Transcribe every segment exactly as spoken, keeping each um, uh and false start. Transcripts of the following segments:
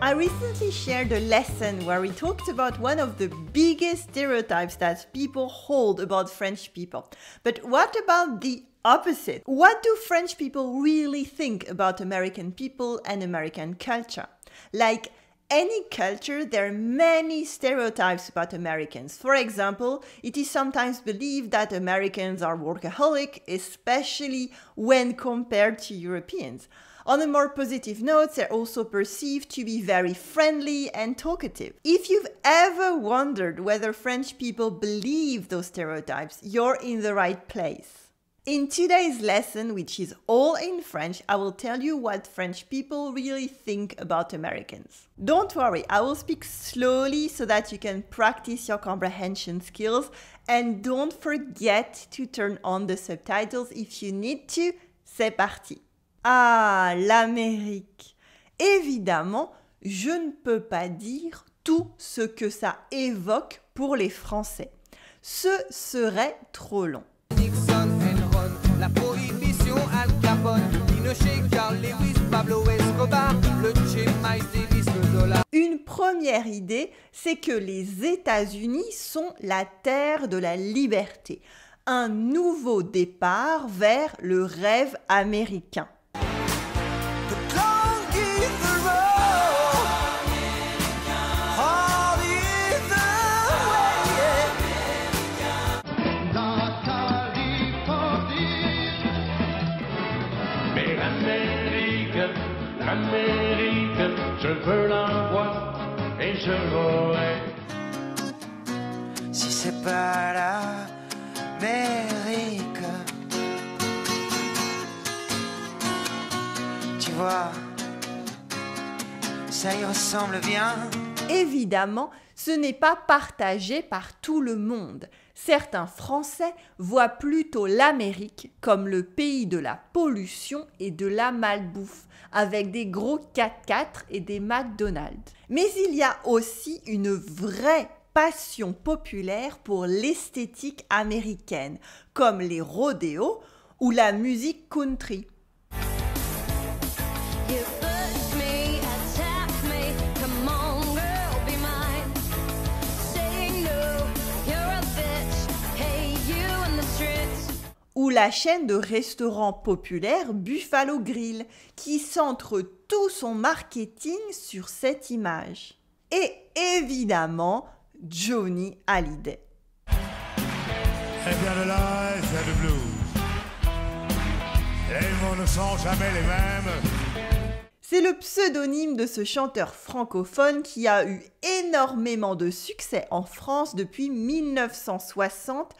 I recently shared a lesson where we talked about one of the biggest stereotypes that people hold about French people. But what about the opposite? What do French people really think about American people and American culture? Like any culture, there are many stereotypes about Americans. For example, it is sometimes believed that Americans are workaholic, especially when compared to Europeans. On a more positive note, they're also perceived to be very friendly and talkative. If you've ever wondered whether French people believe those stereotypes, you're in the right place. In today's lesson, which is all in French, I will tell you what French people really think about Americans. Don't worry, I will speak slowly so that you can practice your comprehension skills, and don't forget to turn on the subtitles if you need to. C'est parti! Ah, l'Amérique! Évidemment, je ne peux pas dire tout ce que ça évoque pour les Français. Ce serait trop long. Nixon, Enron, la prohibition, Al Capone, Pinochet, Carl Lewis, Pablo Escobar, le Che Miles Davis, le dollar. Une première idée, c'est que les États-Unis sont la terre de la liberté. Un nouveau départ vers le rêve américain. Je veux la voir et je l'aurai. Si c'est pas l'Amérique, tu vois, ça y ressemble bien. Évidemment, ce n'est pas partagé par tout le monde. Certains Français voient plutôt l'Amérique comme le pays de la pollution et de la malbouffe, avec des gros quatre-quatre et des McDonald's. Mais il y a aussi une vraie passion populaire pour l'esthétique américaine, comme les rodéos ou la musique country. Ou la chaîne de restaurants populaires Buffalo Grill, qui centre tout son marketing sur cette image. Et évidemment, Johnny Hallyday. Eh bien, le live, c'est le blues. Les mots ne sont jamais les mêmes. C'est le pseudonyme de ce chanteur francophone qui a eu énormément de succès en France depuis mille neuf cent soixante,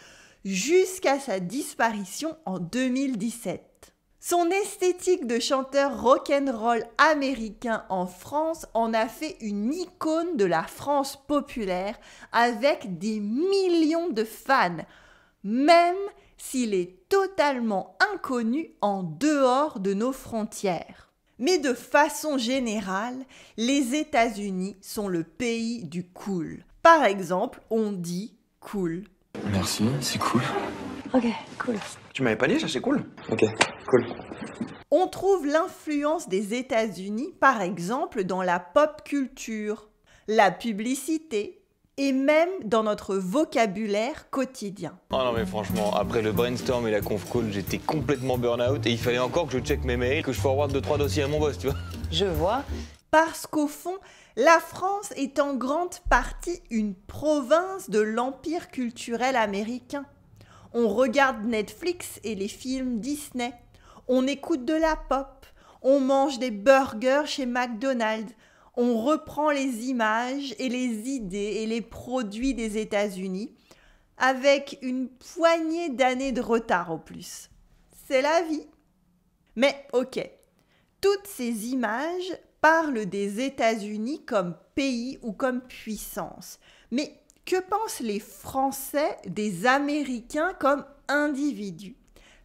jusqu'à sa disparition en deux mille dix-sept. Son esthétique de chanteur rock'n'roll américain en France en a fait une icône de la France populaire avec des millions de fans, même s'il est totalement inconnu en dehors de nos frontières. Mais de façon générale, les États-Unis sont le pays du cool. Par exemple, on dit « cool ». Merci, c'est cool. Ok, cool. Tu m'avais pas dit ça, c'est cool. Ok, cool. On trouve l'influence des États-Unis, par exemple, dans la pop culture, la publicité et même dans notre vocabulaire quotidien. Oh non mais franchement, après le brainstorm et la conf call, j'étais complètement burn-out et il fallait encore que je check mes mails, que je forward deux trois dossiers à mon boss, tu vois. Je vois. Parce qu'au fond, la France est en grande partie une province de l'empire culturel américain. On regarde Netflix et les films Disney. On écoute de la pop. On mange des burgers chez McDonald's. On reprend les images et les idées et les produits des États-Unis avec une poignée d'années de retard au plus. C'est la vie. Mais ok, toutes ces images parle des États-Unis comme pays ou comme puissance. Mais que pensent les Français des Américains comme individus?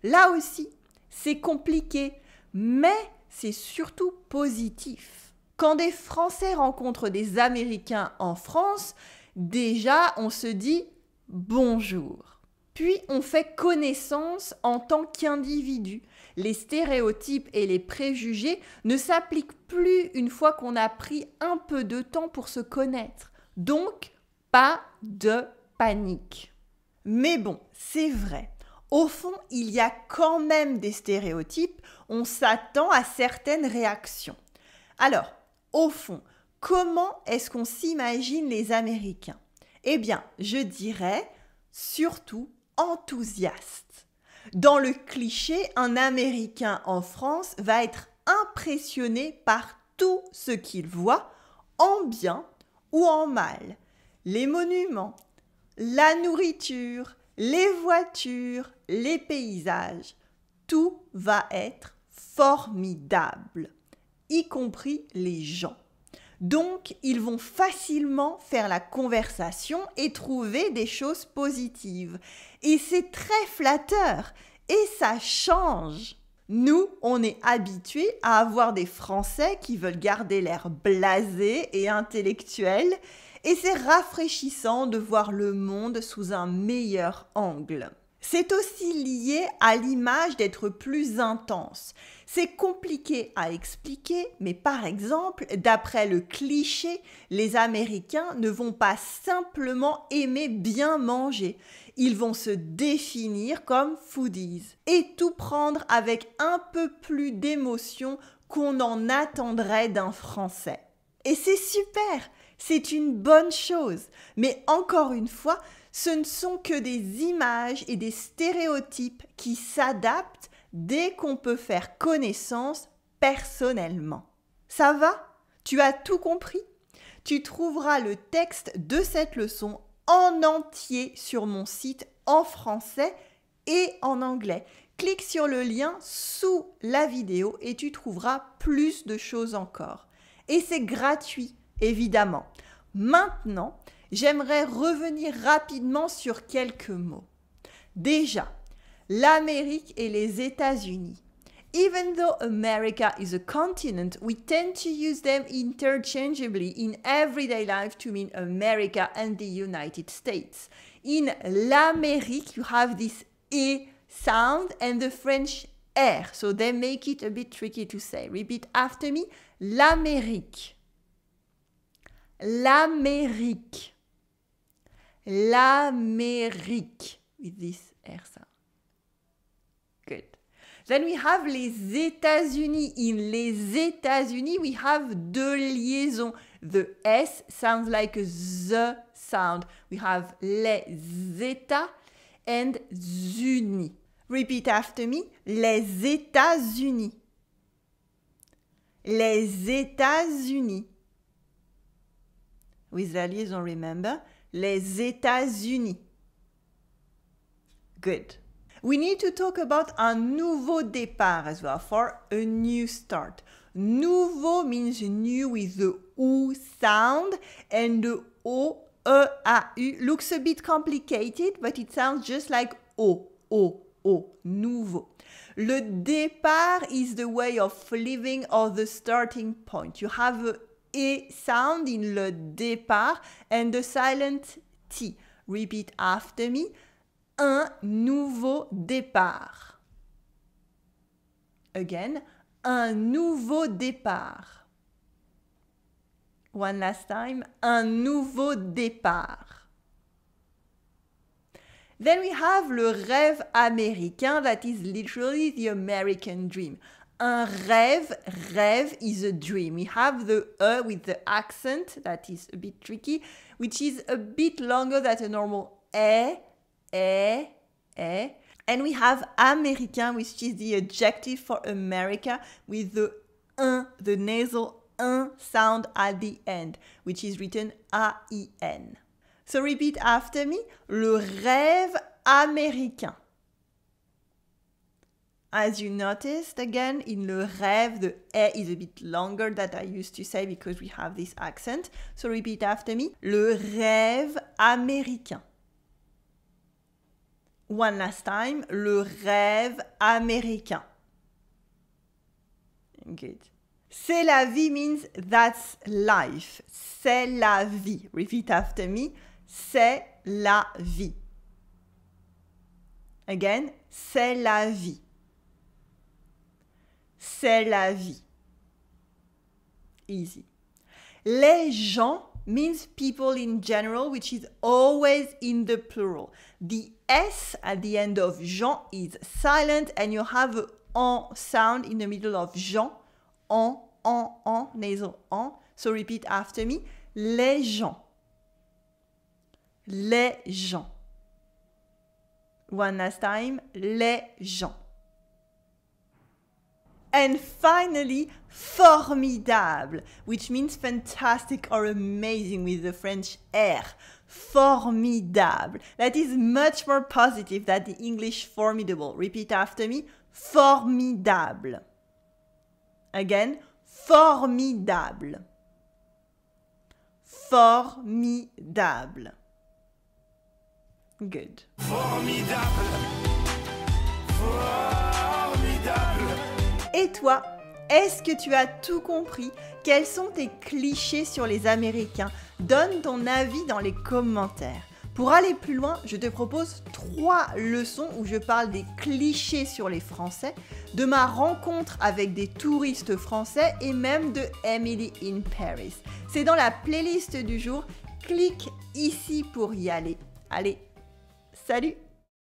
Là aussi, c'est compliqué, mais c'est surtout positif. Quand des Français rencontrent des Américains en France, déjà on se dit « bonjour ». Puis on fait connaissance en tant qu'individu. Les stéréotypes et les préjugés ne s'appliquent plus une fois qu'on a pris un peu de temps pour se connaître. Donc, pas de panique. Mais bon, c'est vrai. Au fond, il y a quand même des stéréotypes. On s'attend à certaines réactions. Alors, au fond, comment est-ce qu'on s'imagine les Américains? Eh bien, je dirais surtout enthousiaste. Dans le cliché, un Américain en France va être impressionné par tout ce qu'il voit, en bien ou en mal. Les monuments, la nourriture, les voitures, les paysages, tout va être formidable, y compris les gens. Donc, ils vont facilement faire la conversation et trouver des choses positives. Et c'est très flatteur et ça change. Nous, on est habitués à avoir des Français qui veulent garder l'air blasé et intellectuel. Et c'est rafraîchissant de voir le monde sous un meilleur angle. C'est aussi lié à l'image d'être plus intense. C'est compliqué à expliquer, mais par exemple, d'après le cliché, les Américains ne vont pas simplement aimer bien manger. Ils vont se définir comme foodies et tout prendre avec un peu plus d'émotion qu'on en attendrait d'un Français. Et c'est super! C'est une bonne chose, mais encore une fois, ce ne sont que des images et des stéréotypes qui s'adaptent dès qu'on peut faire connaissance personnellement. Ça va? Tu as tout compris? Tu trouveras le texte de cette leçon en entier sur mon site en français et en anglais. Clique sur le lien sous la vidéo et tu trouveras plus de choses encore. Et c'est gratuit. Évidemment. Maintenant, j'aimerais revenir rapidement sur quelques mots. Déjà, l'Amérique et les États-Unis. Even though America is a continent, we tend to use them interchangeably in everyday life to mean America and the United States. In l'Amérique, you have this E sound and the French R, so they make it a bit tricky to say. Repeat after me, l'Amérique. L'Amérique. L'Amérique. With this R sound. Good. Then we have les États-Unis. In les États-Unis, we have deux liaisons. The S sounds like a Z sound. We have les États and Unis. Repeat after me. Les États-Unis. Les États-Unis. With la liaison, remember, les États-Unis. Good. We need to talk about un nouveau départ as well, for a new start. Nouveau means new with the O sound, and the O, E-A-U, looks a bit complicated, but it sounds just like O, O, O, nouveau. Le départ is the way of living or the starting point. You have a E sound in le départ and the silent T. Repeat after me. Un nouveau départ. Again, un nouveau départ. One last time. Un nouveau départ. Then we have le rêve américain that is literally the American dream. Un rêve, rêve is a dream. We have the E with the accent, that is a bit tricky, which is a bit longer than a normal E, E, E. And we have Américain, which is the adjective for America, with the un, the nasal un sound at the end, which is written A I N. So repeat after me, le rêve américain. As you noticed, again, in le rêve, the E is a bit longer than I used to say because we have this accent. So repeat after me. Le rêve américain. One last time. Le rêve américain. Good. C'est la vie means that's life. C'est la vie. Repeat after me. C'est la vie. Again, c'est la vie. C'est la vie. Easy. Les gens means people in general, which is always in the plural. The S at the end of gens is silent and you have a en sound in the middle of gens. En, en, en, nasal en. So repeat after me. Les gens. Les gens. One last time. Les gens. And finally, formidable, which means fantastic or amazing with the French R. Formidable. That is much more positive than the English formidable. Repeat after me. Formidable. Again, formidable. Formidable. Good. Formidable. Formidable. Et toi, est-ce que tu as tout compris? Quels sont tes clichés sur les Américains? Donne ton avis dans les commentaires. Pour aller plus loin, je te propose trois leçons où je parle des clichés sur les Français, de ma rencontre avec des touristes français et même de Emily in Paris. C'est dans la playlist du jour. Clique ici pour y aller. Allez, salut!